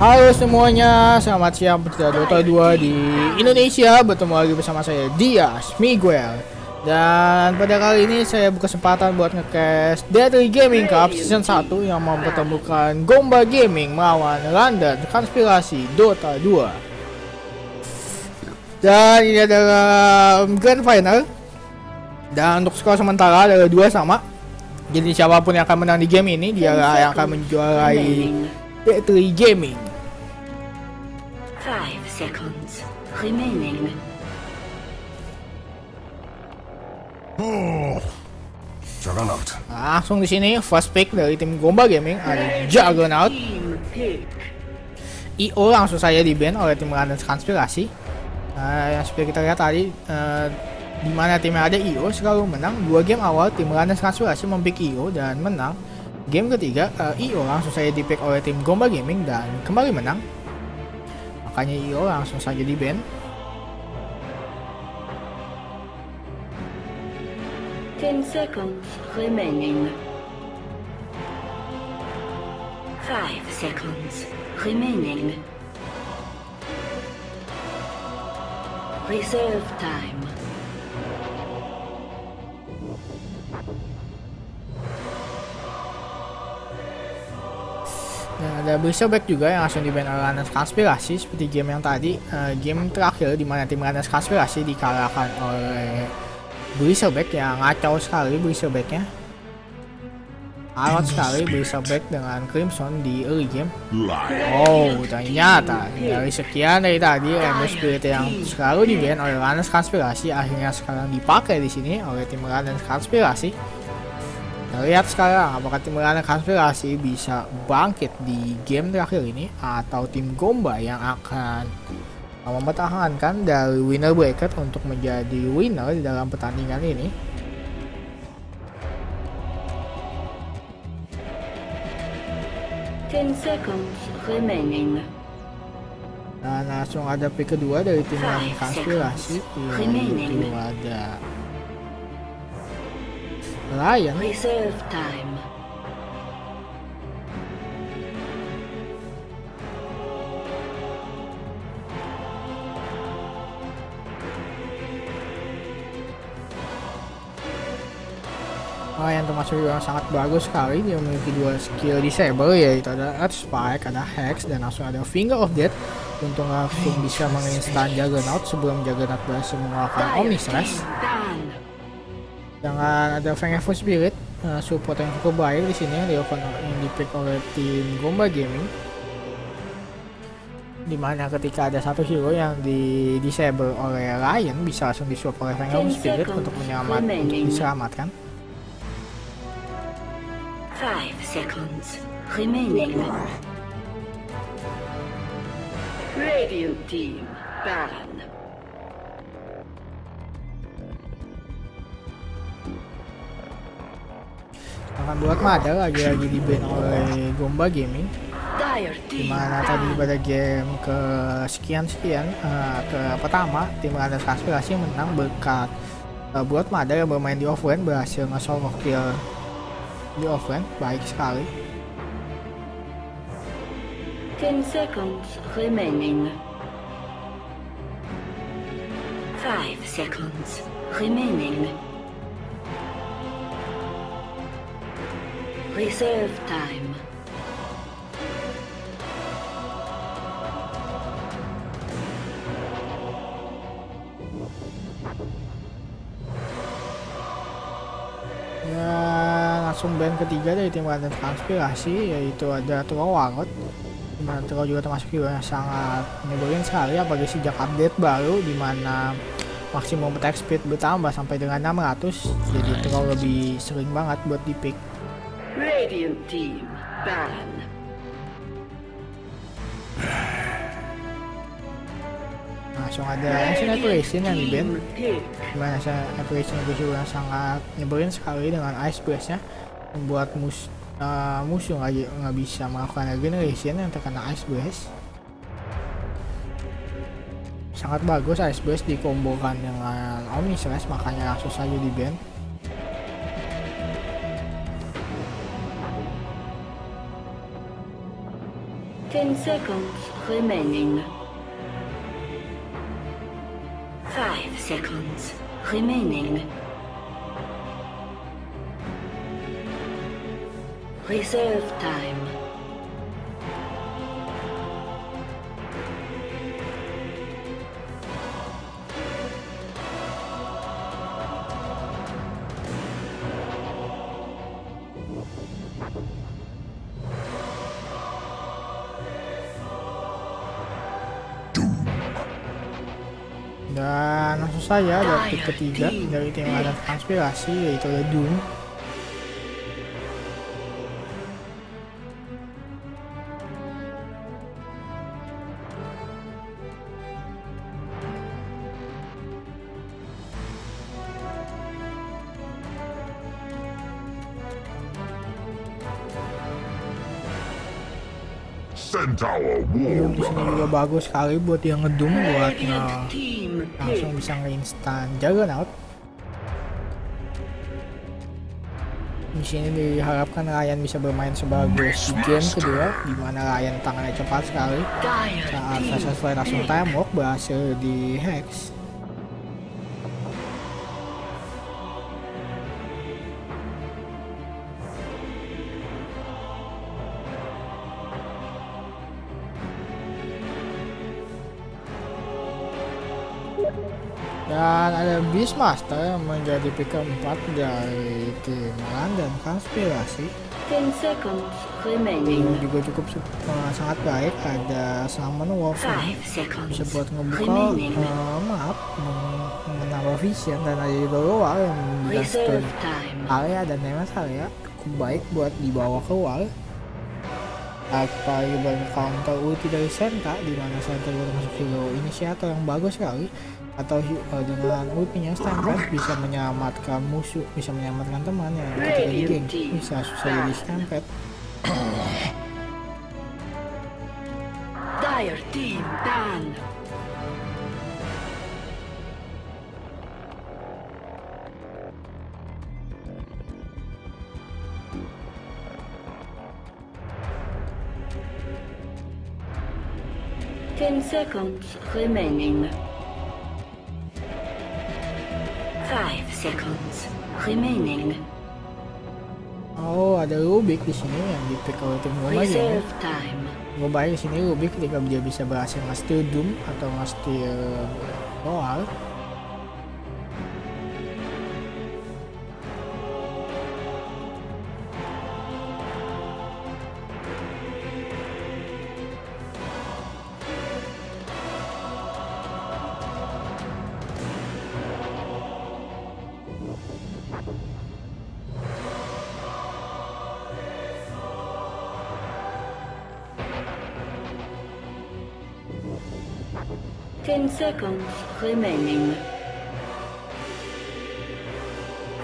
Halo semuanya, selamat siang pecinta Dota 2 di Indonesia. Bertemu lagi bersama saya Dias Miguel. Dan pada kali ini saya berkesempatan buat nge-cast Deadly Gaming Cup Season 1 yang mempertemukan Goomba Gaming melawan London Conspiracy Dota 2. Dan ini adalah Grand Final. Dan untuk skor sementara adalah 2-2. Jadi siapapun yang akan menang di game ini dialah yang akan menjuarai Deadly Gaming. 5 seconds remaining. Juggernaut. Langsung di sini first pick dari tim Goomba Gaming ada Juggernaut. IO langsung saja di ban oleh tim London Conspiracy. Yang seperti kita lihat tadi, di mana timnya ada IO selalu menang. 2 game awal tim London Conspiracy mempick IO dan menang. Game ketiga IO langsung saja dipick oleh tim Goomba Gaming dan kembali menang. Makanya IO langsung saja di ban. Five seconds remaining. Reserve time. Dan ada Bruce Back juga yang langsung di-ban oleh London Conspiracy seperti game yang tadi, game terakhir di mana tim London Conspiracy dikalahkan oleh Bruce Back yang ngacau sekali. Bruce Back-nya alot sekali. Bruce Back dengan Crimson di early game. Oh, ternyata dari sekian dari tadi Ember Spirit yang selalu di-ban oleh London Conspiracy akhirnya sekarang dipakai di sini oleh tim London Conspiracy. Lihat sekarang apakah tim London Conspiracy bisa bangkit di game terakhir ini atau tim Goomba yang akan mempertahankan dari winner bracket untuk menjadi winner di dalam pertandingan ini. Dan langsung ada pick kedua dari tim London Conspiracy. Itu ada Ryan. Reserve time. Ryan termasuk juga sangat bagus sekali. Dia memiliki 2 skill disable, yaitu ada Earth Spike, ada Hex, dan langsung ada Finger of Death. Untuk langsung bisa menginstan Juggernaut sebelum Juggernaut berhasil mengeluarkan Omnistress. Dengan ada Vengeful Spirit, support yang cukup baik di sini yang dipick oleh tim Goomba Gaming. Dimana ketika ada satu hero yang di disable oleh Ryan bisa langsung disuap oleh Vengeful Spirit untuk diselamatkan. 5 seconds remaining. Radio team Baron. Akan buat Mada lagi-lagi di ban oleh Goomba Gaming, dimana tadi pada game pertama tim London Conspiracy menang berkat buat Mada yang bermain di offlane berhasil nge-solve kill di offlane baik sekali. 10 seconds remaining. 5 seconds remaining. Reserve time. Ya, langsung band ketiga dari tim London Conspiracy yaitu ada Troll Warlord. Dimana Troll juga termasuk hero yang sangat nyebelin sekali apalagi sejak update baru dimana maksimum attack speed bertambah sampai dengan 600. Jadi Troll lebih sering banget buat di pick. Radio team Baron. Langsung ada action operation yang di-ban. Dimana operation yang sangat nyebelin sekali dengan Ice Burst nya membuat musuh nggak bisa melakukan regeneration yang terkena Ice Burst. Sangat bagus Ice Burst dikombokan dengan Omnislash makanya langsung saja di-ban. 5 10 seconds remaining. 5 seconds remaining. Reserve time. 2. Dan langsung saja dari titik ketiga dari tim London Conspiracy, yaitu ada Doom. Disini juga bagus sekali buat yang ngedum, buat langsung bisa nge-instan Juggernaut. Di sini diharapkan Ryan bisa bermain sebagus game kedua, di mana Ryan tangannya cepat sekali saat Flash Fly langsung time walk berhasil di Hex. Dan ada Beastmaster yang menjadi pick keempat dari tim London Conspiracy. Ini juga cukup sangat baik, ada Summon Wolf bisa buat ngebuka map, menambah vision, dan ada Troll yang mendaskan area dan damage area cukup baik buat dibawa keluar tanpa banyak counter ulti dari Senta, di mana Senta baru masuk hero inisiator yang bagus sekali, atau dengan ultinya stampede bisa menyelamatkan musuh, bisa menyelamatkan teman yang ketika di game bisa susah jadi stampede. Dire team down. Ten seconds remaining. 5 seconds remaining. Oh, ada Rubick di sini yang di pick oleh tim Goomba Gaming. Gue bayar di sini Rubick ketika dia bisa berhasil nge-steal Doom atau nge-steal Roar. Seconds remaining.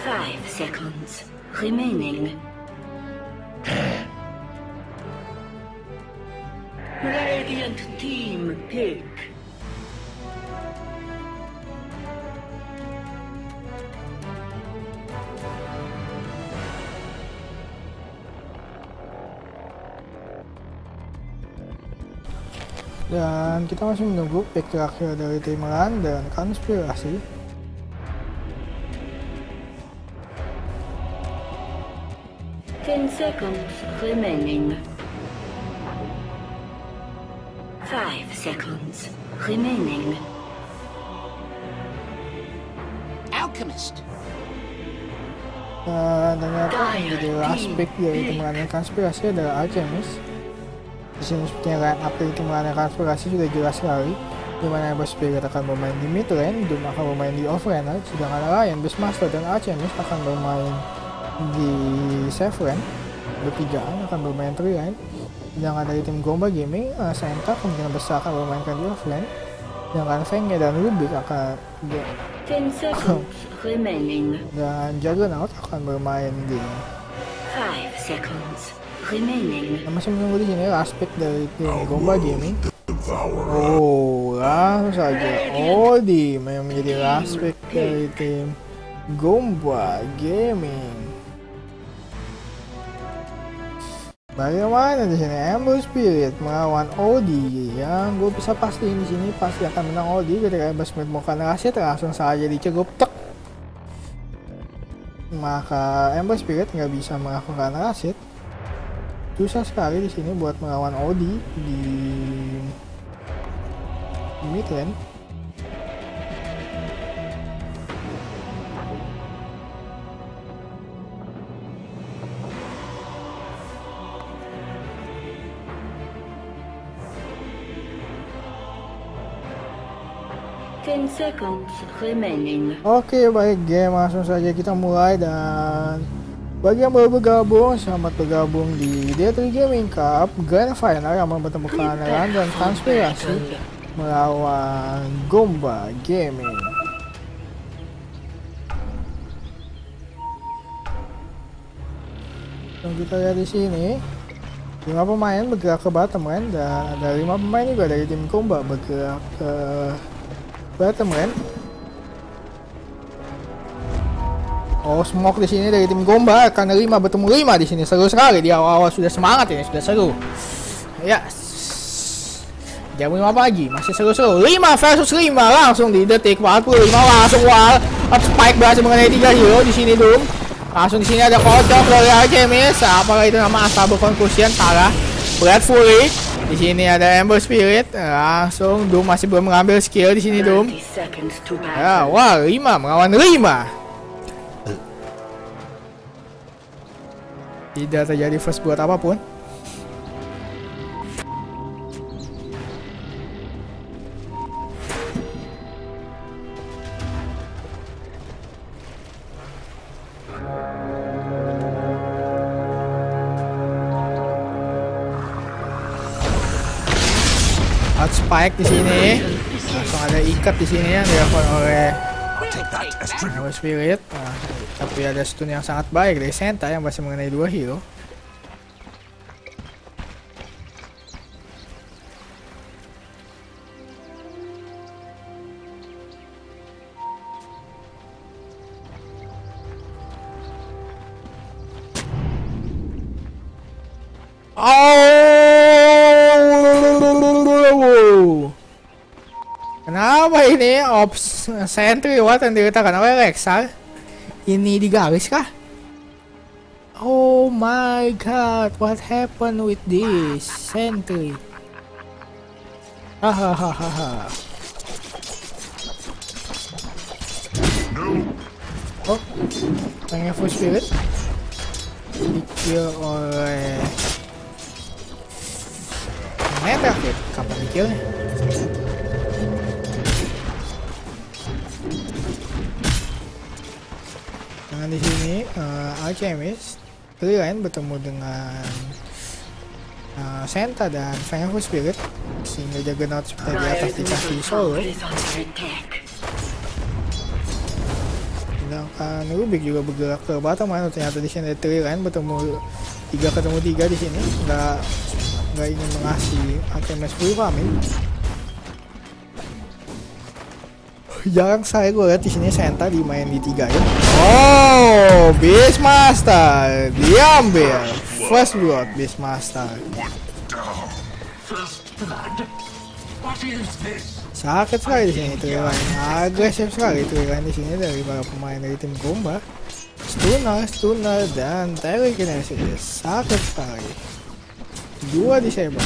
5 seconds remaining. Radiant team pick. Dan kita masih menunggu pick terakhir dari tim London Conspiracy. Ten seconds remaining. 5 seconds remaining. Alchemist. Ternyata menjadi last pick dari tim London Conspiracy adalah Alchemist. Di sini sepertinya line up dari tim London Conspiracy sudah jelas sekali, di mana Ember Spirit akan bermain di mid lane, Doom akan bermain di off lane, sedangkan Ryan, Beastmaster dan Alchemist akan bermain di safe lane. Bertigaan akan bermain 3 lane. Sedangkan dari tim Goomba Gaming, Senta kemungkinan besar akan bermainkan di off lane, sedangkan Venge dan Rubick akan dan Juggernaut akan bermain di 5 seconds. Nah, masih menunggu di sini aspek dari tim Goomba Gaming. Oh, langsung saja Odi memang menjadi aspek dari tim Goomba Gaming. Bagaimana di sini Ember Spirit melawan Odi, yang gue bisa pastiin di sini pasti akan menang Odi. Ketika Ember Spirit melakukan rahasia langsung saja dicegup tek, maka Ember Spirit nggak bisa melakukan rahasia. Susah sekali di sini buat melawan Odi di mid lane. Oke, baik game, langsung saja kita mulai. Dan bagi yang baru bergabung, selamat bergabung di Deadly Gaming Cup Grand Final yang mempertemukan London Conspiracy melawan Goomba Gaming. Dan kita lihat di sini 5 pemain bergerak ke bottom lane, dan ada 5 pemain juga dari tim Goomba bergerak ke bottom lane. Oh, smoke di sini dari tim Goomba, karena 5 bertemu 5 di sini. Seru sekali di awal-awal, sudah semangat ini, sudah seru. Ya. Jam 5 pagi masih seru-seru. 5 versus 5 langsung di detik 45 langsung wall. Up Spike berhasil mengenai 3 hero di sini Doom. Langsung di sini ada kocok dari Alchemist. Apakah itu nama Asabo Concussion? Salah. Berat fully. Di sini ada Ember Spirit, langsung Doom masih belum mengambil skill di sini Doom. Ya, wah, 5 melawan 5. Tidak terjadi first blood apapun. Spike di sini, langsung ada ikat di sini yang dilakukan oleh Ember Spirit. Nah, tapi ada stun yang sangat baik dari Senta yang masih mengenai 2 hero. Ini ops sentry what yang diletakkan oleh Rexar ini di garis kah? Oh my god, what happened with this sentry? Hahaha. Oh, Vengeful Spirit di kill oleh Nether. Kapan di killnya? Dengan di sini Alchemist Ryan bertemu dengan Senta dan Vengeful Spirit, sehingga Juggernaut seperti di atas dikasih solo. Sedangkan Rubick juga bergerak ke bottom lane. Ternyata di sini Ryan bertemu 3 ketemu 3 di sini, nggak ingin mengasih Alchemist full farming. Jarang saya gue lihat di sini Senta dimain di 3 ya. Oh, Beastmaster diambil first blood. Beastmaster sakit sekali di sini, Trilian agresif sekali. Trilian di sini dari para pemain dari tim Goomba. Stunner dan telekinesis sakit sekali. 2 disable.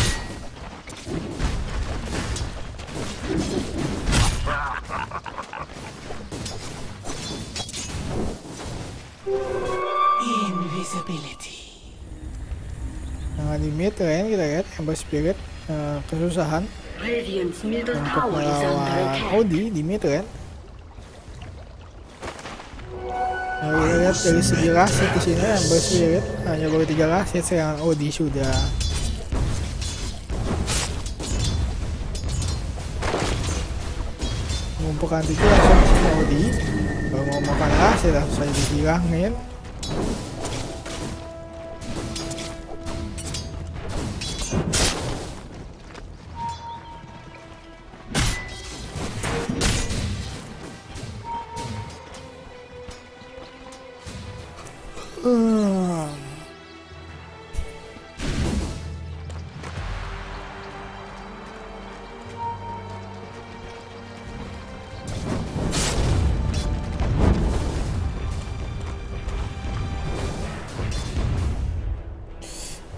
Invisibility. Nah, di mid lane kita lihat Ember Spirit kesusahan untuk melawan Odi di mid lane. Nah, kita lihat dari segi rasit di sini Ember Spirit hanya baru 3 rasit, serangan Odi sudah mengumpulkan 3 langsung Odi. Kalau mau makan rasit langsung saja dihilangin.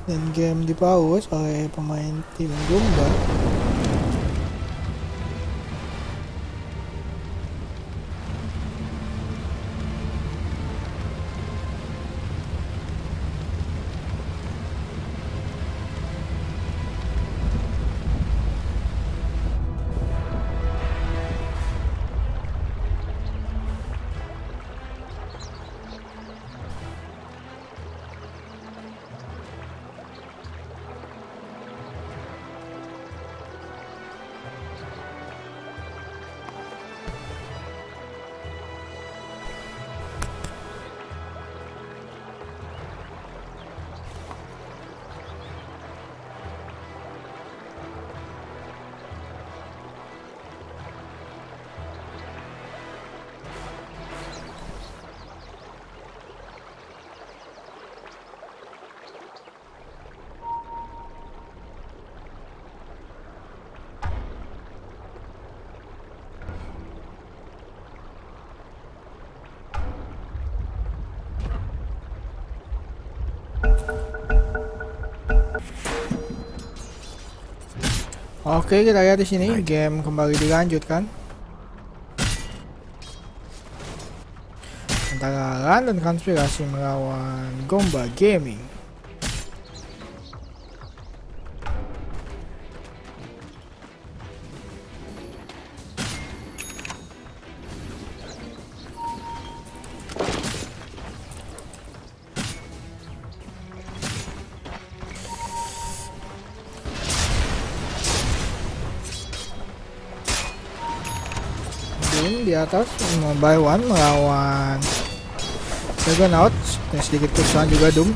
dan game dipaus oleh pemain tim Goomba. Oke, kita lihat di sini game kembali dilanjutkan antara London Conspiracy melawan Goomba Gaming. Di atas mobile one melawan Juggernaut dan sedikit kesusahan juga Doom.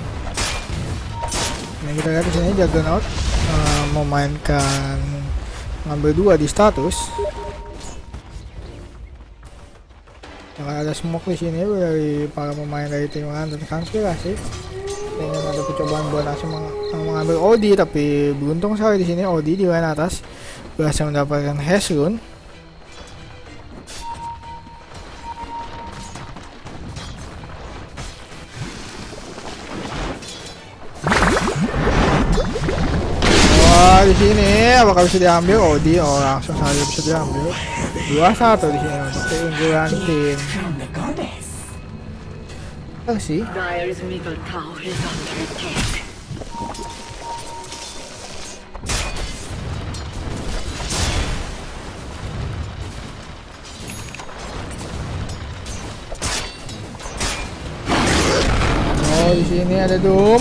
Nah, kita lihat di sini Juggernaut memainkan ngambil dua di status. Jangan ada smoke di sini dari para pemain dari tim London Conspiracy. Dengan ada percobaan buat langsung mengambil Odi, tapi beruntung sekali di sini Odi di line atas berhasil mendapatkan Hex rune. Di sini apakah bisa diambil? Oh, di langsung saja bisa diambil. 2-1 di sini untuk keunggulan tim Persi. Oh, di sini ada Doom.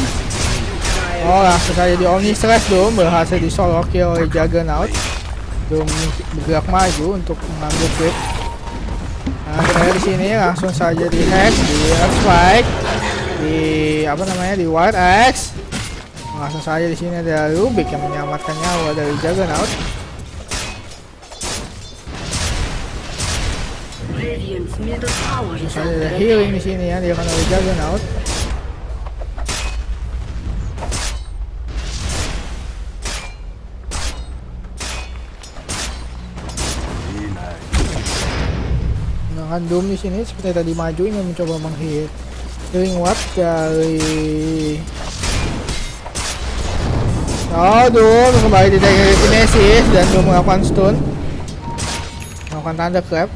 Oh, langsung saja di Omnistress. Doom berhasil disoloki oleh Juggernaut. Doom bergerak maju untuk mengambil creep. Nah, saya di sini langsung saja di Hex, di Earth Spike, di apa namanya, di White Axe. Langsung saja di sini ada Rubick yang menyelamatkan nyawa dari Juggernaut. Langsung saja ada healing di sini yang dilakukan oleh Juggernaut. Doom di sini seperti tadi maju ingin mencoba menghit healing ward dari Doom kembali di Dagger kinesis dan Doom melakukan stun, melakukan tanda clap,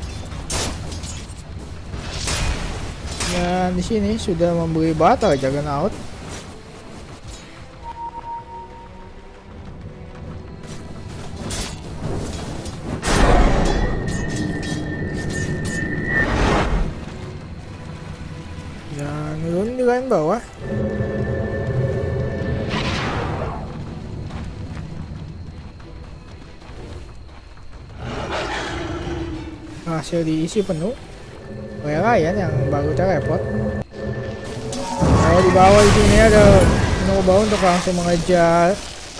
dan di sini sudah memberi batal Juggernaut. Bawah hasil diisi penuh oleh Ryan yang baru teleport. Kalau di bawah di sini ada mencoba untuk langsung mengejar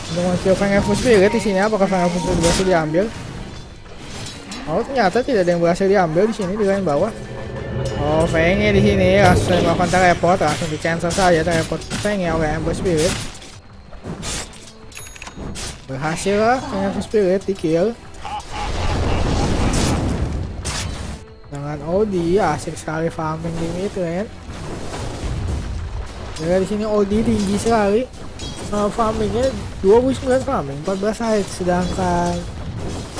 untuk mengejar Vengeful Spirit di sini. Apakah Vengeful Spirit berhasil diambil? Oh, ternyata tidak ada yang berhasil diambil di sini di lain bawah. Oh, Fengnya di sini langsung melakukan teleport, langsung di cancel saja teleport Fengnya oleh Ember Spirit. Berhasil lah Ember Spirit di kill dengan Odi. Asik sekali farming di mid lane. Di sini Odi tinggi sekali. farmingnya 29 farming, 14 hide, sedangkan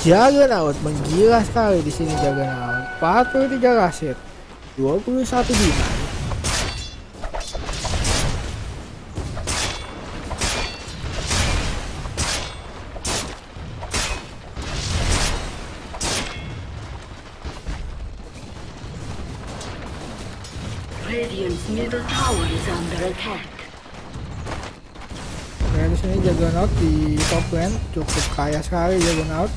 Juggernaut menggila sekali di sini. Juggernaut 43 rasid, 21 dinar. Middle tower is under attack. Oke, di sini Juggernaut di top lane cukup kaya sekali Juggernaut.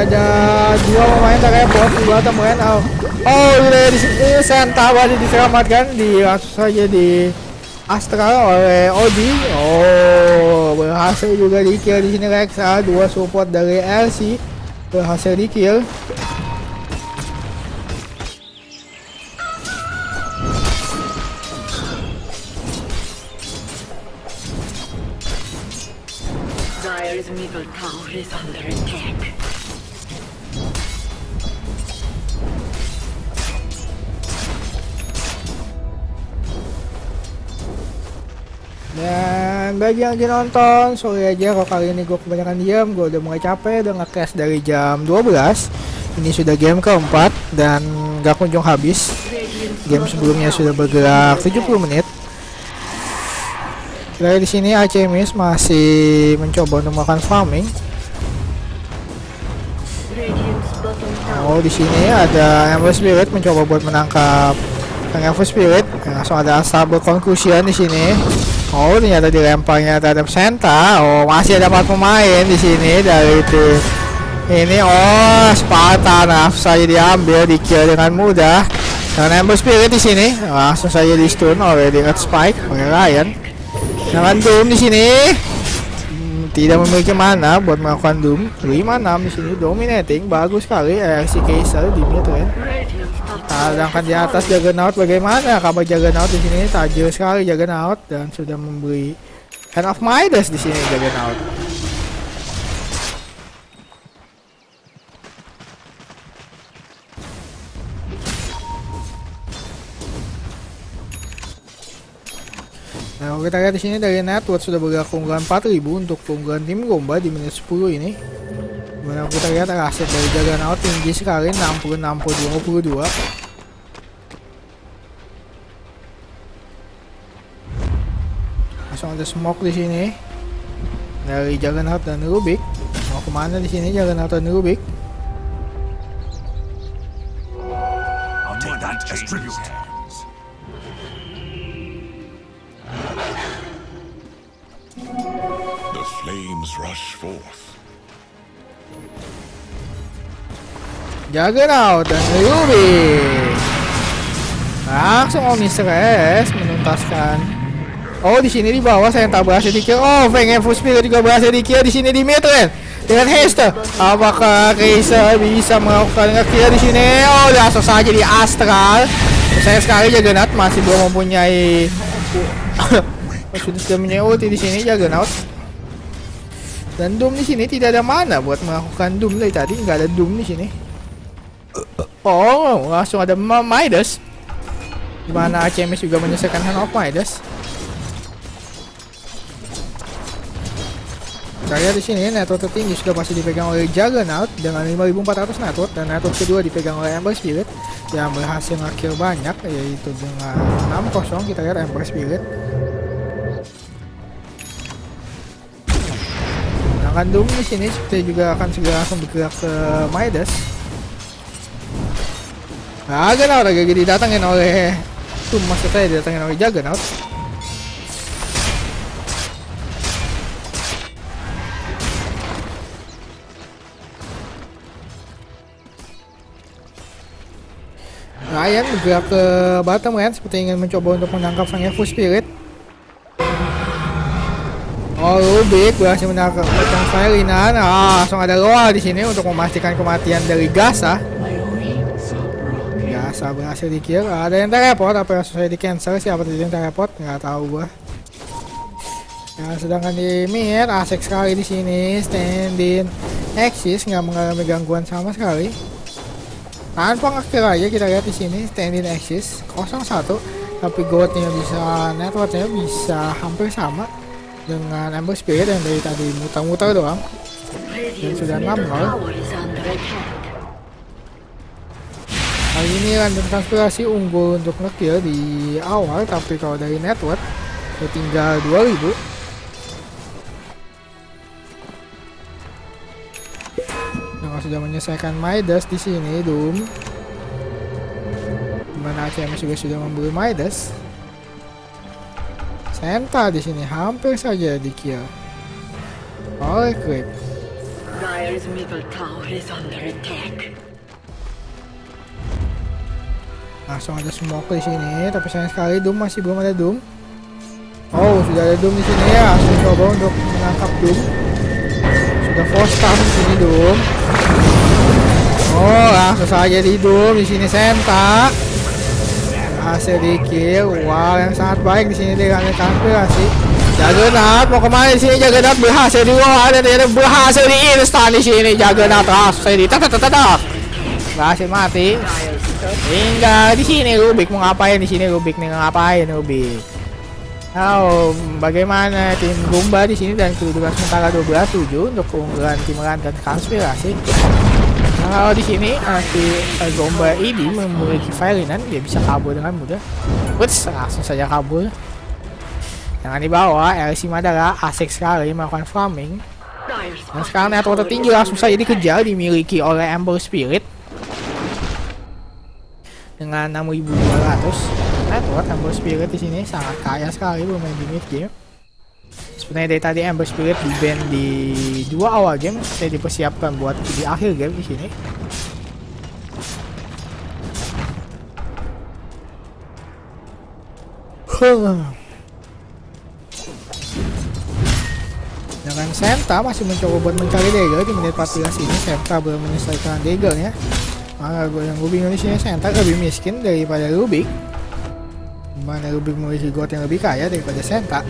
Ada dua pemain kayak bot di bawah temuan. Oh, di sini Senta tadi diselamatkan, langsung saja di Astra oleh Odi. Oh, berhasil juga di kill di sini Rexa, dua support dari LC berhasil di kill. Dire's middle tower is under attack. Dan bagi yang lagi nonton, sorry aja kalau kali ini gue kebanyakan diam, gue udah mulai capek, udah nge-crash dari jam 12. Ini sudah game keempat dan gak kunjung habis. Game sebelumnya sudah bergerak 70 menit. Kira di sini Alchemist masih mencoba untuk melakukan farming. Oh, di sini ada Ember Spirit mencoba buat menangkap Vengeful Spirit. Langsung ada Stable Concussion di sini. Oh, ternyata dilemparnya terhadap Senta. Oh, masih ada 4 pemain di sini dari tim ini. Oh, Spartan nafsu saja diambil, di-kill dengan mudah. Dan Ember Spirit di sini langsung saja di stun oleh Earth Spike oleh Ryan. Dengan Doom di sini tidak memiliki mana buat melakukan Doom. 5-6 di sini dominating, bagus sekali RC Kaiser di mid lane. Sedangkan di atas Juggernaut, bagaimana kabar Juggernaut di sini? Tajir sekali Juggernaut dan sudah memberi Hand of Midas di sini Juggernaut. Nah, kita lihat di sini dari network sudah bergerak keunggulan 4000 untuk keunggulan tim Goomba di menit 10 ini. Benar, kita lihat aset dari Juggernaut tinggi sekali 60 22. Langsung ada smoke di sini dari Juggernaut dan Rubick. Mau kemana di sini Juggernaut dan Rubick? The flames rush forth. Juggernaut dan Rubick langsung Omnistress menuntaskan. Oh, di sini di bawah saya tak berhasil di kill. Oh, Vengeful Spirit juga berhasil di kill di sini di mid lane dengan Hester. Apakah Kaiser bisa melakukan kill di sini? Oh, langsung saja di Astral. Saya sekali Juggernaut masih belum mempunyai sudah punya ulti di sini Juggernaut. Dan Doom di sini tidak ada mana buat melakukan Doom dari tadi, nggak ada Doom di sini. Oh, langsung ada Midas, dimana Alchemist juga menyelesaikan Hand of Midas. Saya di sini network tertinggi sudah pasti dipegang oleh Juggernaut dengan 5400 network, dan network kedua dipegang oleh Ember Spirit yang berhasil nge-kill banyak, yaitu dengan 6-0. Kita lihat Ember Spirit. Sedangkan Doom di sini seperti juga akan segera langsung bergerak ke Midas. Juggernaut lagi didatangin oleh Doom, maksud saya didatangin oleh Juggernaut. Ryan bergerak ke bottom lane seperti ingin mencoba untuk menangkap Vengeful Spirit. Oh, Rubick berhasil menangkap Fairynan. Ah, langsung ada Loa di sini untuk memastikan kematian dari Gaza. bisa berhasil di kill. Ada yang teleport, apa yang susah di cancel? Siapa tadi yang teleport? Nggak tahu gua. Nah, sedangkan di mid asik sekali di sini, standing Axis nggak mengalami gangguan sama sekali. Tanpa ngekill aja kita lihat di sini standing Axis 0-1, tapi goldnya bisa, networknya bisa hampir sama dengan Ember Spirit yang dari tadi muter-muter doang dan sudah 6-0. Kali ini London Conspiracy unggul untuk ngekill di awal, tapi kalau dari network tinggal 2000. Nah, sudah menyelesaikan Midas di sini Doom. Dimana Alchemist juga sudah membeli Midas. Senta di sini hampir saja di kill oleh Creep. Dire's middle tower is under attack. Langsung ada smoke di sini, tapi sayang sekali Doom masih belum ada Doom. Oh, sudah ada Doom di sini ya. Langsung coba untuk menangkap Doom. Sudah Force Staff di sini Doom. Oh, langsung saja di Doom di sini Senta. Hasil di kill. Wow, yang sangat baik di sini dengan konspirasi. Juggernaut mau kemana di sini? Juggernaut berhasil di wall dan ini berhasil di instan di sini. Juggernaut berhasil di tatatatatat. Berhasil mati. Tinggal di sini Rubick mau ngapain di sini? Rubick nih ngapain Rubick? Oh, bagaimana tim Goomba di sini dan kedudukan sementara 12-7 untuk keunggulan tim London Conspiracy. Nah, kalau di sini nanti Goomba ini memiliki Valinan, dia bisa kabur dengan mudah. Wits, langsung saja kabur. Yang di bawah LC Madara asik sekali melakukan farming. Nah, sekarang network tertinggi langsung saja dikejar dimiliki oleh Ember Spirit dengan 6200. Network Ember Spirit di sini sangat kaya sekali bermain di mid game. Sebenarnya dari tadi Ember Spirit di band di dua awal game, sudah dipersiapkan buat di akhir game di sini. Dengan Senta masih mencoba buat mencari Dagger di menit 14 ini. Senta belum menyelesaikan Dagger ya. Malah yang gue bingung di sini Senta lebih miskin daripada Rubick. Mana Rubick memiliki god yang lebih kaya daripada Senta.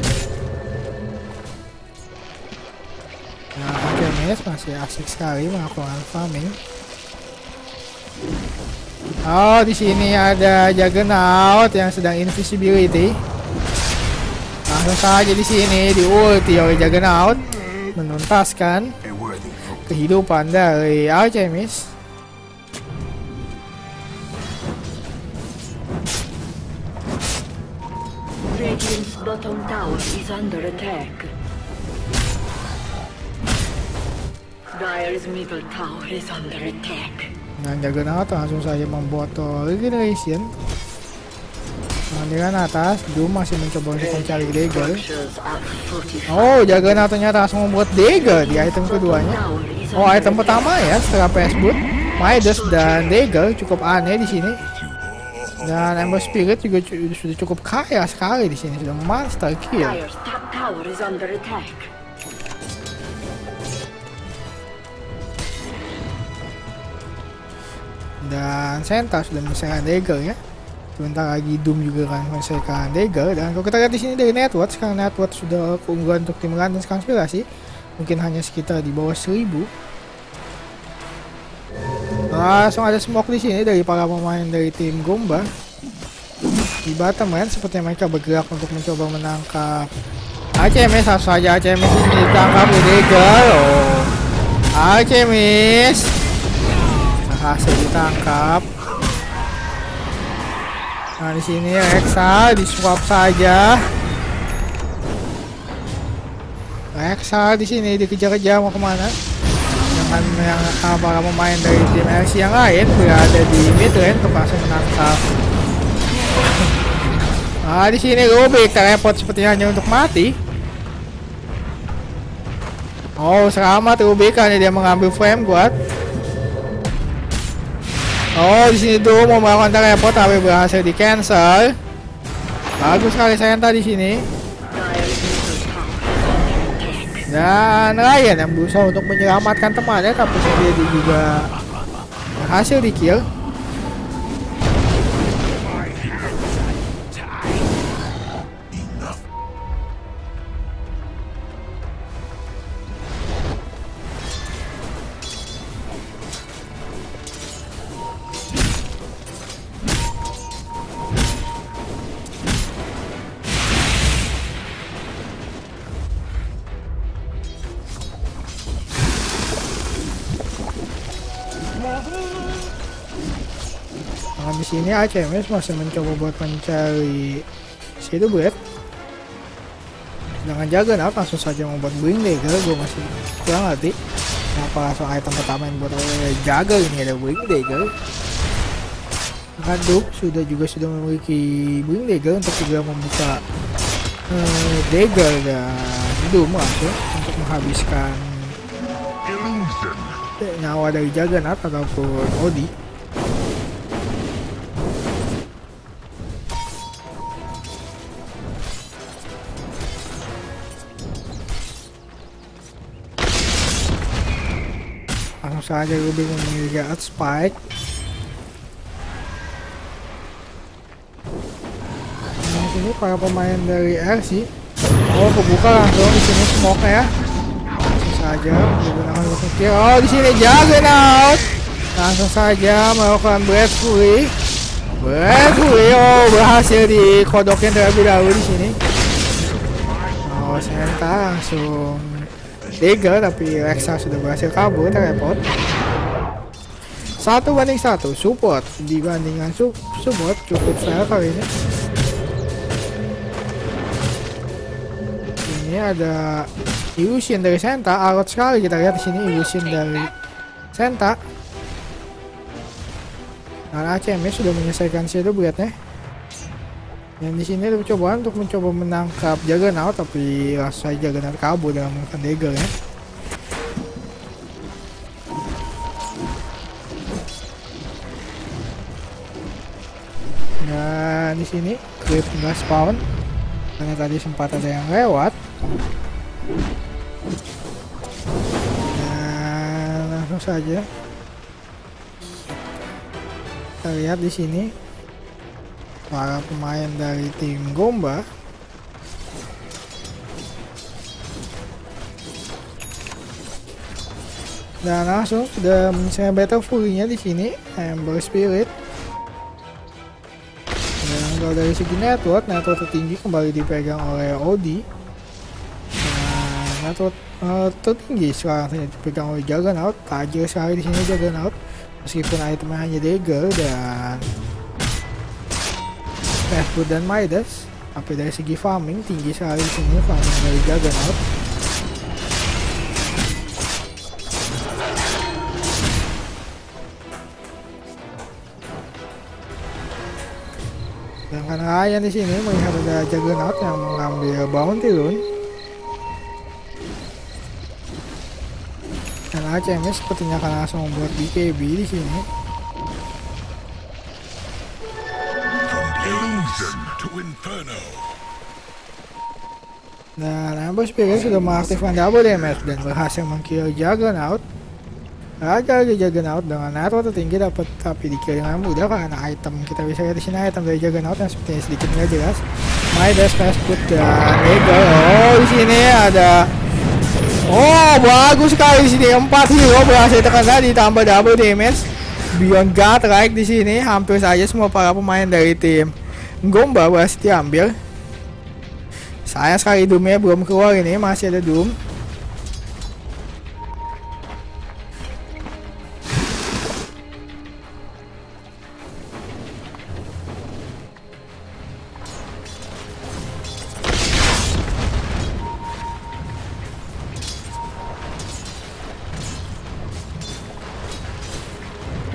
Nah, Alchemist masih asik sekali melakukan farming. Oh, di sini ada Juggernaut yang sedang invisibility. Langsung saja di sini di ulti oleh Juggernaut menuntaskan kehidupan dari Alchemist. Bottom tower is under attack. Dire's middle tower is under attack. Nah, Juggernaut langsung saja membotol regeneration. Kemudian atas Doom masih mencoba untuk mencari Dagger. Oh, Juggernaut ternyata langsung membuat Dagger di item keduanya. Oh, item pertama ya setelah PS Boot, Midas dan Dagger cukup aneh di sini. Dan Ember Spirit juga sudah cukup kaya sekali di sini, sudah monster kill. Dan Senta sudah menyelesaikan Dagger ya. Sebentar lagi Doom juga akan menyelesaikan Dagger. Dan kalau kita lihat di sini dari network, sekarang network sudah keunggulan untuk tim London Conspiracy mungkin hanya sekitar di bawah 1000. Langsung ada smoke di sini dari para pemain dari tim Goomba. Di bottom lane sepertinya mereka bergerak untuk mencoba menangkap Alchemist. Langsung saja Alchemist ini ditangkap di Dagger. Oh, Alchemist berhasil ditangkap. Nah, di sini Rexa disuap saja. Rexa di sini dikejar-kejar mau kemana? Yang para pemain dari tim LC yang lain berada di mid lane untuk langsung menangkap. Nah, di sini Rubick teleport sepertinya hanya untuk mati. Oh, selamat Rubick karena dia mengambil frame kuat. Oh, di sini Doom membangun teleport tapi berhasil di cancel. Bagus sekali Senta di sini. Dan Ryan yang berusaha untuk menyelamatkan temannya tapi dia juga berhasil di kill. sini Alchemist masih mencoba buat mencari situ bread. Sedangkan Juggernaut langsung saja membuat Blink Dagger. Gue masih kurang hati kenapa langsung item pertama yang buat oleh Juggernaut ini ada Blink Dagger. Aduk sudah juga sudah memiliki Blink Dagger untuk segera membuka Dagger dan Doom langsung untuk menghabiskan nyawa dari Juggernaut ataupun Odi. Langsung saja Rubick memiliki Earth Spike. Nah, ini para pemain dari RC. Oh, kebuka langsung di sini smoke ya. Langsung saja menggunakan weapon kill. Oh, di sini Juggernaut. Langsung saja melakukan breakaway. Oh, berhasil dikodokin terlebih dahulu di sini. Oh, Senta langsung Dagger, tapi Rexa sudah berhasil kabur, repot. 1-1 support dibandingkan support cukup fair kali ini. Ini ada illusion dari Senta, alot sekali kita lihat di sini illusion dari Senta. Nah, Alchemist sudah menyelesaikan shadow blade-nya. Dan di sini ada percobaan untuk mencoba menangkap Juggernaut, tapi langsung saja Juggernaut kabur dengan menggunakan Dagger ya. Dan di sini creep nggak spawn karena tadi sempat ada yang lewat. Dan langsung saja kita lihat di sini para pemain dari tim Goomba dan langsung sudah menyelesaikan battle full-nya di sini Ember Spirit. Dan kalau dari segi network tertinggi kembali dipegang oleh Odi. Nah, network tertinggi sekarang dipegang oleh Juggernaut. Tajir sekali di sini Juggernaut meskipun itemnya hanya Dagger dan Earth dan Midas, tapi dari segi farming tinggi sekali di sini farming dari Juggernaut. Sedangkan Ryan di sini melihat ada Juggernaut yang mengambil bounty rune. Dan Alchemist sepertinya akan langsung membuat BKB di sini. Nah, Ember Spirit sudah mengaktifkan double damage dan berhasil meng-kill Juggernaut. Raja-raja Juggernaut dengan network tertinggi dapat tapi di-kill dengan mudah karena item kita bisa lihat di sini item dari Juggernaut yang sepertinya sedikit nggak jelas. Midas, Fastfood dan Dagger. Oh, di sini ada. Oh, bagus sekali di sini 4 hero berhasil tekan tadi tambah double damage. Beyond God right di sini hampir saja semua para pemain dari tim Goomba berhasil diambil. Sayang sekali Doomnya belum keluar ini, masih ada Doom.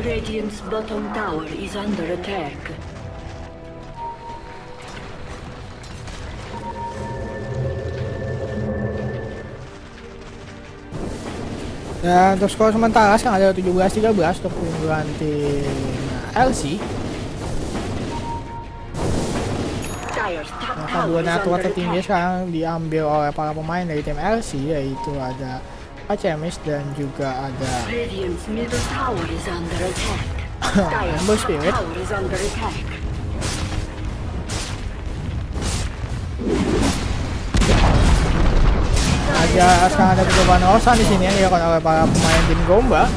Radiant's bottom tower is under attack. Dan untuk skor sementara sekarang ada 17-13 untuk keunggulan tim LC. Nah, kedua network tertinggi sekarang diambil oleh para pemain dari tim LC, yaitu ada Alchemist dan juga ada Ember Spirit. Ya, sekarang ada percobaan Roshan di sini yang dilakukan oleh para pemain tim Goomba.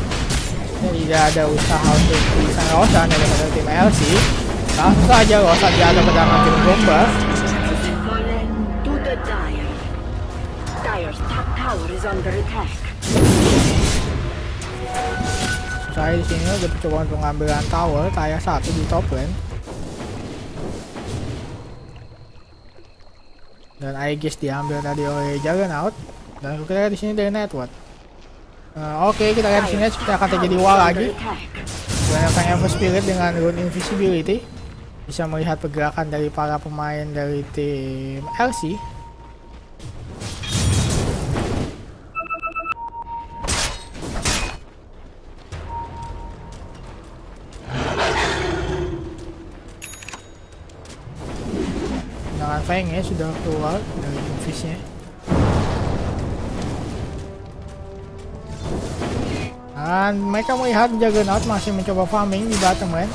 Tidak ada usaha untuk tulisan Roshan daripada tim LC. Langsung saja Roshan dianggap pertahanan tim Goomba. saya di sini udah percobaan pengambilan tower, saya satu di top lane. Dan Aegis diambil tadi oleh Juggernaut. Dan kita lihat di sini dari network. Oke, kita lihat di sini kita akan terjadi wall lagi. Gunakan Ember Spirit dengan rune invisibility. Bisa melihat pergerakan dari para pemain dari tim LC. Vengnya sudah keluar dari invisnya. Dan mereka melihat Juggernaut masih mencoba farming di bottom lane.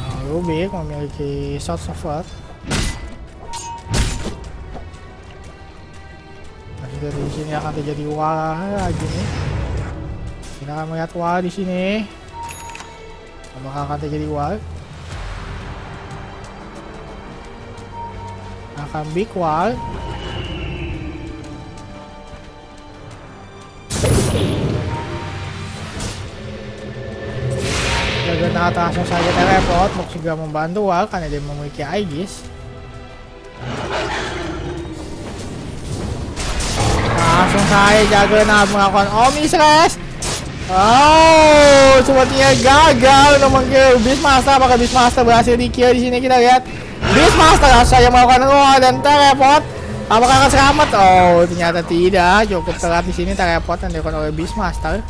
Nah, Rubick memiliki shot support. Nanti dari sini akan terjadi war lagi nih. Kita akan melihat war di sini. Apakah akan terjadi war? Akan big wall. Juggernaut langsung saja teleport untuk segera membantu wall karena dia memiliki Aegis. Langsung saja Juggernaut melakukan Omnislash. Oh, sepertinya gagal untuk meng-kill Beastmaster. Apakah Beastmaster berhasil di-kill di sini? Kita lihat Beastmaster harus saja melakukan roll dan teleport. Apakah akan selamat? Oh, ternyata tidak. Cukup telat di sini teleport yang dilakukan oleh Beastmaster.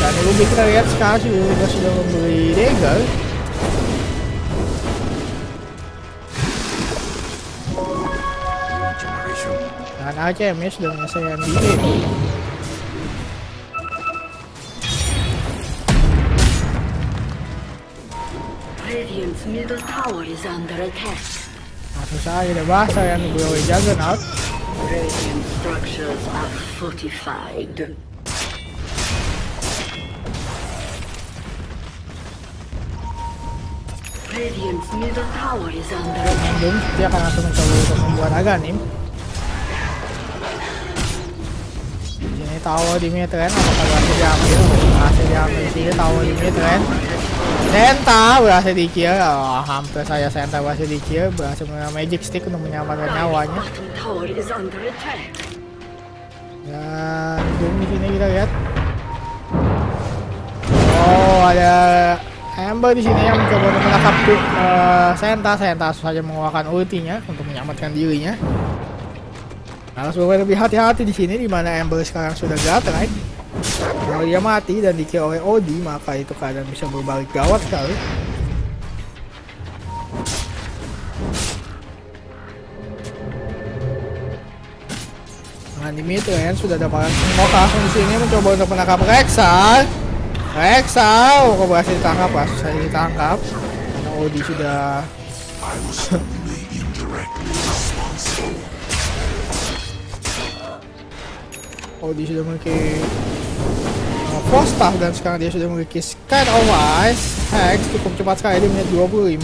Dan Rubick kita lihat sekarang sudah membeli Dagger. Dan Alchemist sudah menyelesaikan BKB. Middle tower is under attack. Langsung saja ada bahasa yang dibuat Juggernaut. Radiant structures are fortified. Radiant middle tower is under attack. Dan dia akan langsung mencoba untuk membuat Aganim. Ini tower di mid lane, apakah berhasil diambil? Berhasil diambil di sini tower di mid lane. Senta berhasil di-kill. Oh, hampir saya Senta berhasil di-kill. Berhasil menggunakan magic stick untuk menyelamatkan nyawanya. Dan Doom di sini kita lihat. Oh, ada Ember di sini yang mencoba untuk menangkap Senta. Senta saja mengeluarkan ultinya untuk menyelamatkan dirinya. Harus lebih hati-hati di sini di mana Ember sekarang sudah gatrek. Kalau dia mati dan di-kill oleh Odi, maka itu keadaan bisa berbalik gawat sekali. Nah, di mid lane sudah ada para smoke langsung di sini mencoba untuk menangkap Rexal. Rexal, kok berhasil ditangkap? Langsung saja ditangkap. Karena Odi sudah Odi sudah memiliki Force Staff dan sekarang dia sudah memiliki Sky of Ice. Hex cukup cepat sekali di menit 25.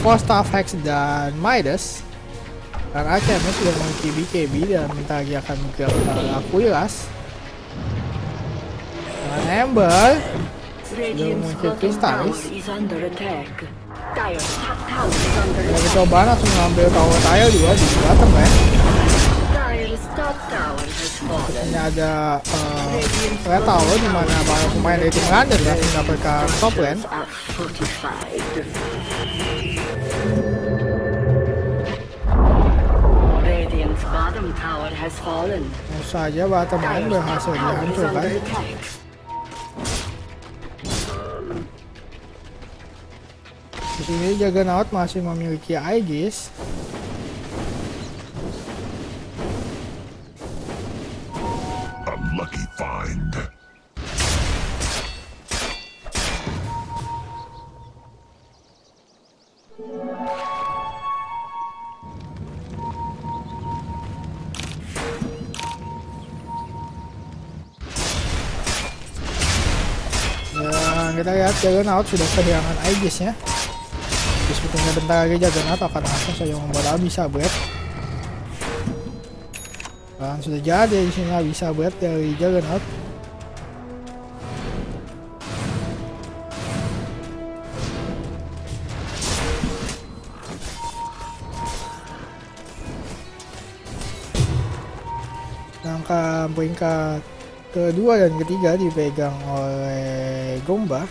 Force Staff, Hex dan Midas. Dan Alchemist sudah memiliki BKB dan minta dia akan menggerak Kuilas. Dan Ember sudah memiliki Kristalis. Kita coba langsung mengambil tower tile juga di bottom ya. Ini ada red tower di mana para pemain dari tim London ya, mendapatkan top lane. Saja bottom lane berhasil dihancurkan. Di sini Juggernaut masih memiliki Aegis. Kita lihat Juggernaut sudah kehilangan Aegisnya. Sebetulnya bentar lagi Juggernaut akan langsung saja membawa bisa break. Dan sudah jadi di sini bisa break dari Juggernaut. Langkah peringkat kedua dan ketiga dipegang oleh Goomba.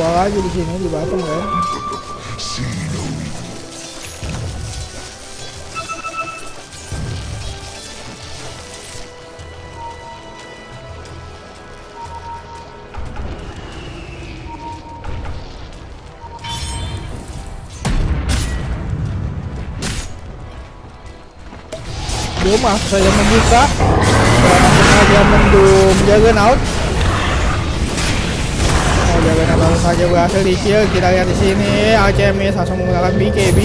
Wah, aja di sini di bottom kan. Doom saya membuka. Saya mendung Juggernaut. Juggernaut langsung saja berhasil di kill. Kita lihat di sini Alchemist langsung menggunakan BKB.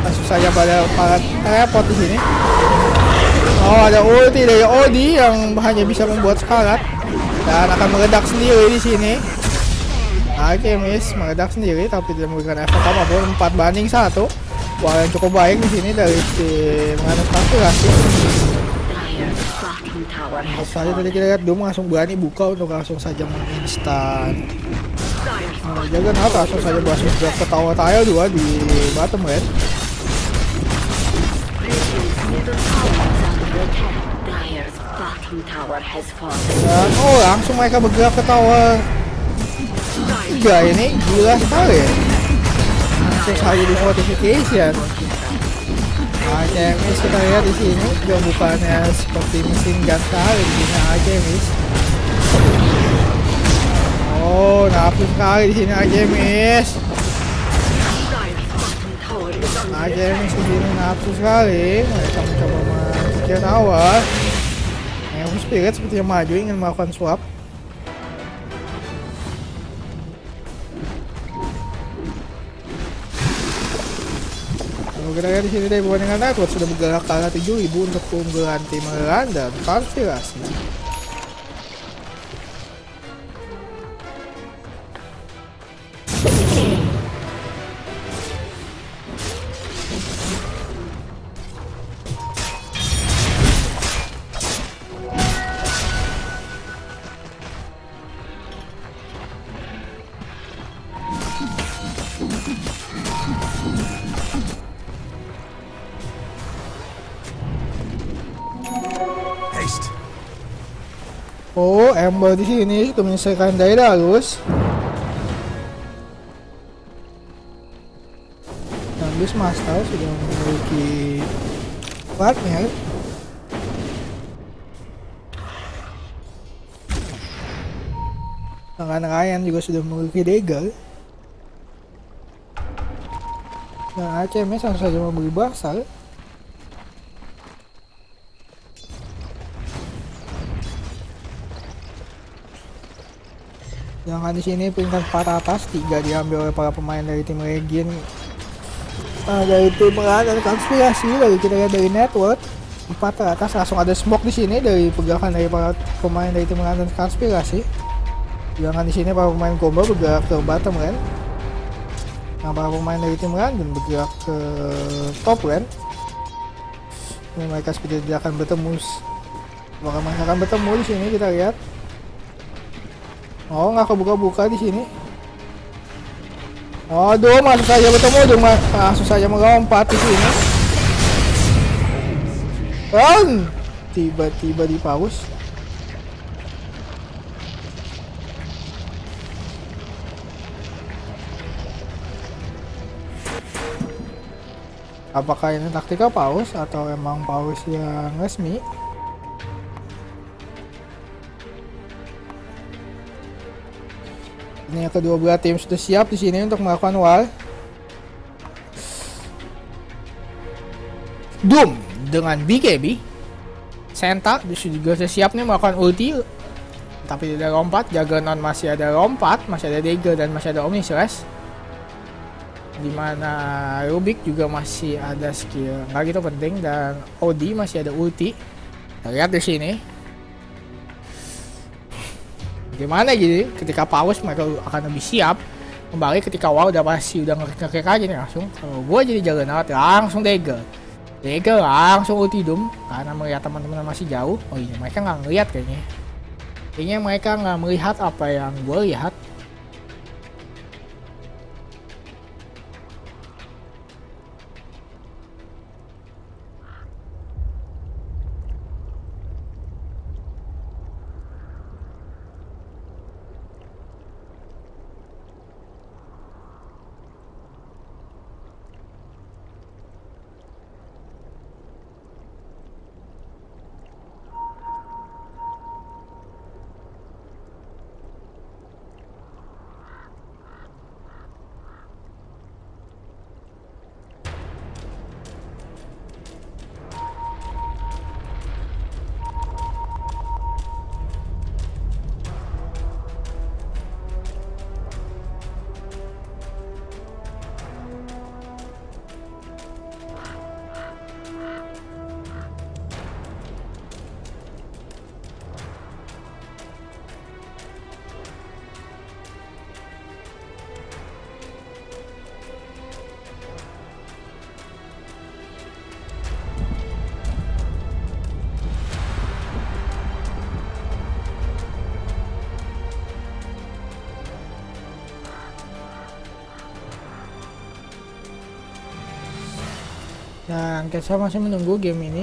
Langsung saja pada para repot di sini. Oh, ada ulti dari Odi yang hanya bisa membuat sekarat dan akan meledak sendiri di sini. Alchemist meledak sendiri tapi tidak memberikan efek apapun. 4-1. Wah, yang cukup baik di sini dari tim London Conspiracy. Saja tadi kita lihat Doom langsung berani buka untuk langsung saja menginstan Juggernaut, langsung saja berhasil ke tower tile 2 di bottom red. Dan oh langsung mereka bergerak ke tower 3 ini gila sekali ya. Langsung saja di fortification. Alchemist kita lihat di sini juga bukannya seperti mesin gas kali di sini Alchemist. Oh, nafsu sekali di sini Alchemist. Alchemist di sini nafsu sekali. Mereka mencoba mengejar awal. Ember Spirit sepertinya maju ingin melakukan swap. Kita lihat di sini dari perbandingan network sudah bergerak ke arah 7.000 untuk keunggulan tim London Conspiracy. Oh, Ember di sini itu menyelesaikan Daedalus. Dan Beastmaster sudah memiliki partner. Tangan Ryan juga sudah memiliki Dagger. Dan ACMS langsung saja membeli basal. Sedangkan di sini peringkat 4 atas 3 diambil oleh para pemain dari tim Legend, dari tim London Conspiracy. Lalu kita lihat dari network 4 teratas langsung ada smoke di sini dari pergerakan dari para pemain dari tim London Conspiracy. Sedangkan di sini para pemain Goomba bergerak ke bottom lane. Nah, para pemain dari tim London bergerak ke top lane. Dan mereka seperti tidak akan bertemu. Apakah mereka akan bertemu di sini? Kita lihat. Oh, nggak kebuka-buka di sini. Oh, Doom langsung saja bertemu, Doom langsung saja melompat di sini. Run! Tiba-tiba di paus. Apakah ini taktikal paus atau emang paus yang resmi? Ini kedua belah tim sudah siap di sini untuk melakukan wall. Doom dengan BKB. Senta juga sudah siap nih melakukan ulti, tapi tidak ada lompat. Juggernaut masih ada lompat, masih ada Dagger dan masih ada Omnislash. Dimana Rubick juga masih ada skill, nggak gitu penting, dan Odi masih ada ulti. Kita lihat di sini. Gimana gitu? Ketika paus mereka akan lebih siap. Kembali ketika wow udah pasti udah ngekek aja nih langsung. Kalau gue jadi Juggernaut langsung Dagger. Dagger langsung ulti Doom karena melihat teman-teman masih jauh. Oh iya, mereka nggak ngelihat kayaknya. Kayaknya mereka nggak melihat apa yang gue lihat. Dan kita masih menunggu game ini.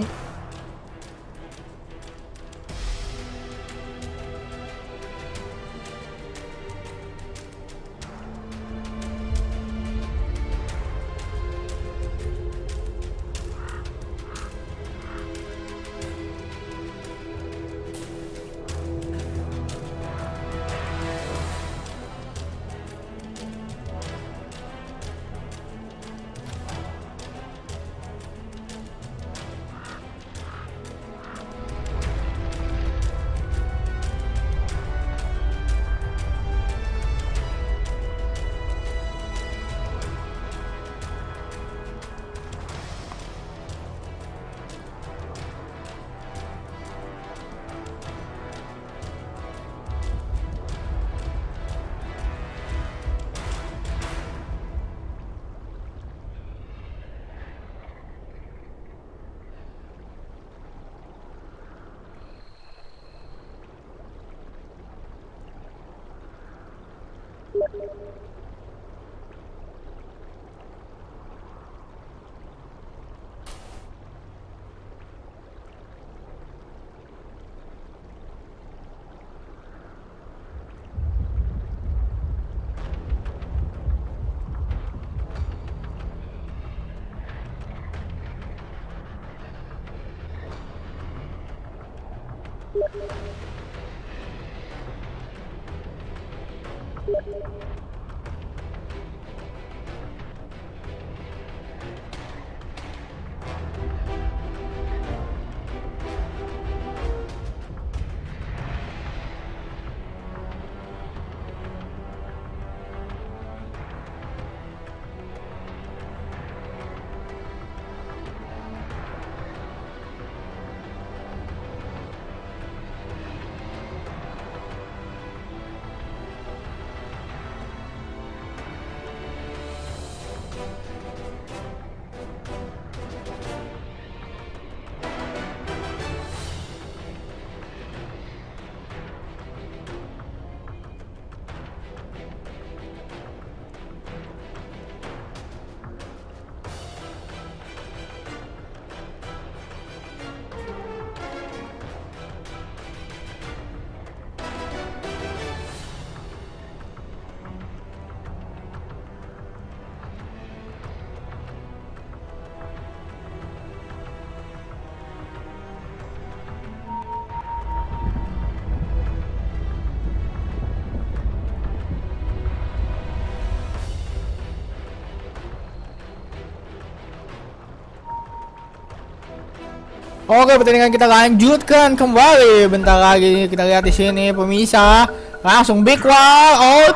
Oke, pertandingan kita lanjutkan kembali. Bentar lagi kita lihat di sini pemisah. Langsung big wall out.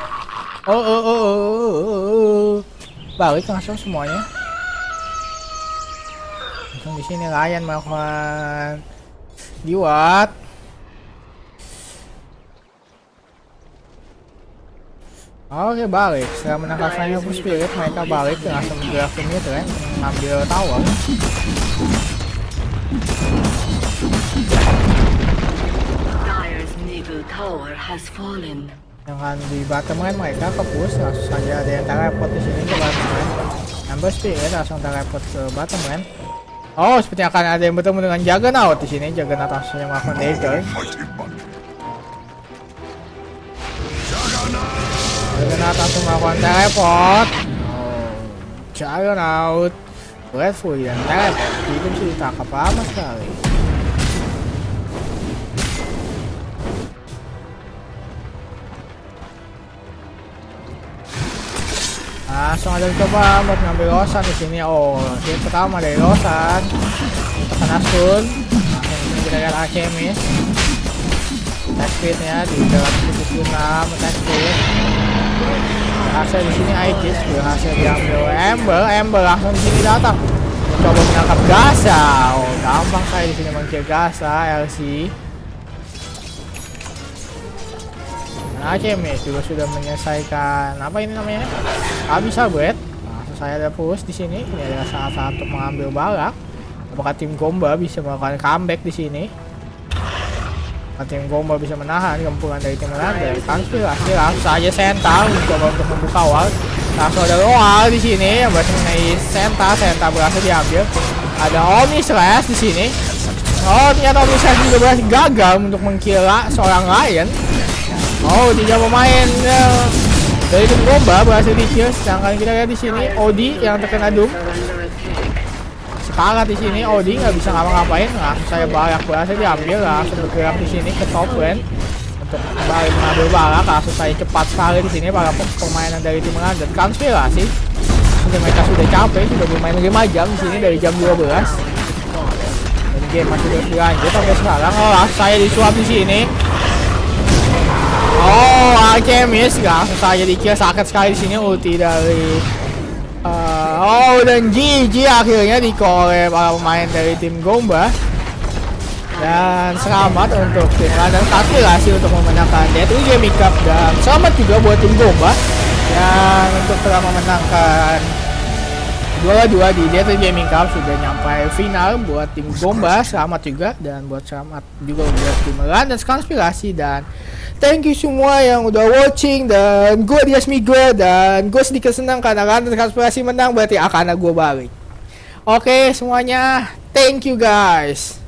Balik langsung semuanya. Langsung di sini Ryan melakukan diwat. Oke, balik. Setelah menangkap Vengeful Spirit, mereka balik langsung gerak ke mid ya, ambil tower. Dengan di bottom lane mereka ke push, langsung saja ada yang teleport di sini ke bottom lane. Ember Spirit langsung teleport ke bottom lane. Oh, seperti akan ada yang bertemu dengan Juggernaut di sini. Juggernaut langsung yang melakukan Dagger. Juggernaut langsung melakukan teleport. Juggernaut Redful dan teleport. Itu sih tak apa-apa sekali. Langsung ada coba buat ngambil Roshan di sini. Oh, hit pertama dari Roshan. Terkena stun. Langsung kita lihat Alchemist. Attack speed-nya di 276, attack speed. Berhasil di sini Aegis, berhasil diambil Ember. Ember langsung di sini datang. Coba menangkap Gaza. Oh, gampang saya di sini meng-kill Gaza, LC. Alchemist juga sudah menyelesaikan apa ini namanya? Habis abet. Langsung saya ada push di sini. Ini adalah saat-saat untuk mengambil balak. Apakah tim Goomba bisa melakukan comeback di sini? Apakah tim Goomba bisa menahan gempuran dari tim London? Konspirasi langsung saja Senta mencoba untuk membuka wall. Langsung ada wall di sini yang berhasil mengenai Senta. Senta berhasil diambil. Ada Omnislash di sini. Oh, ternyata Omnislash juga berhasil gagal untuk mengkira seorang Lion. Oh, tiga pemain dari tim Goomba berhasil di-kill. Sedangkan kita lihat di sini Odi yang terkena Doom. Sekarat di sini Odi nggak bisa ngapa-ngapain. Langsung saya balak berhasil diambil, langsung bergerak di sini ke top lane untuk kembali mengambil balak. Langsung saya cepat sekali di sini para permainan dari tim London Conspiracy. Sudah mereka sudah capek, sudah bermain 5 jam di sini dari jam 12. Dan game masih terus berlanjut sampai sekarang. Oh, langsung saya disuap di sini. Oh, Alchemist langsung saja di-kill. Sakit sekali di sini ulti dari dan GG akhirnya di-kill oleh para pemain dari tim Goomba. Dan selamat untuk tim London Conspiracy untuk memenangkan Deadly Gaming Cup, dan selamat juga buat tim Goomba yang untuk telah memenangkan dua-dua di Deadly Gaming Cup, sudah nyampai final buat tim Goomba. Selamat juga, dan buat selamat juga buat tim London Conspiracy. Dan thank you semua yang udah watching, dan gue Dias Miguel, dan gue sedikit senang karena London Conspiracy menang, berarti akan gue balik. Oke semuanya, thank you guys.